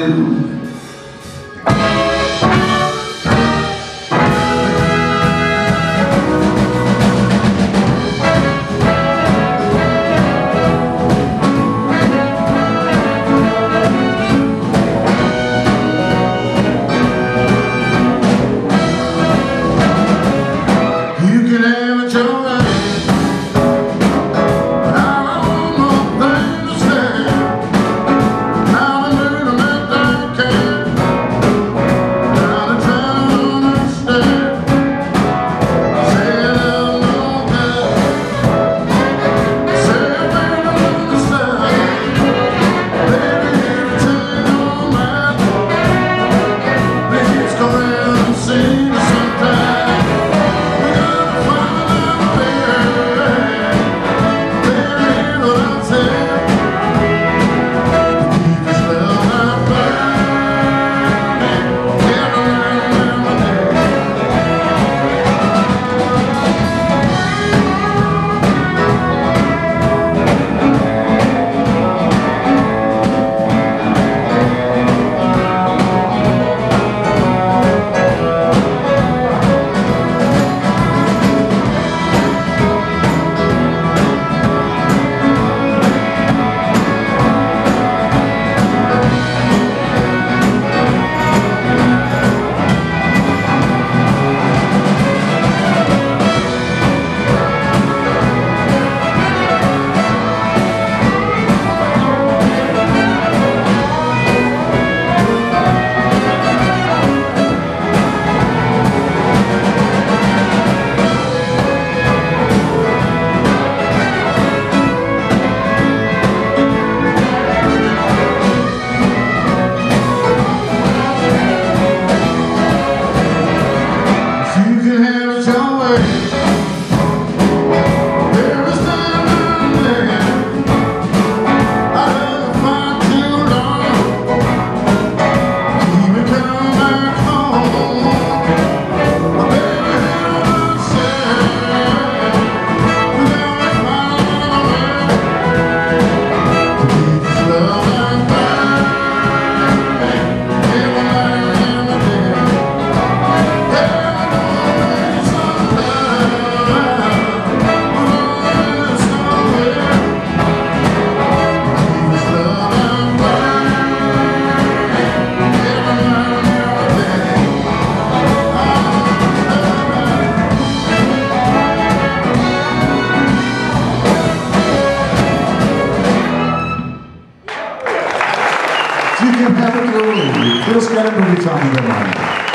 Hallelujah. You can have it your way. Feels kind of good time in the morning.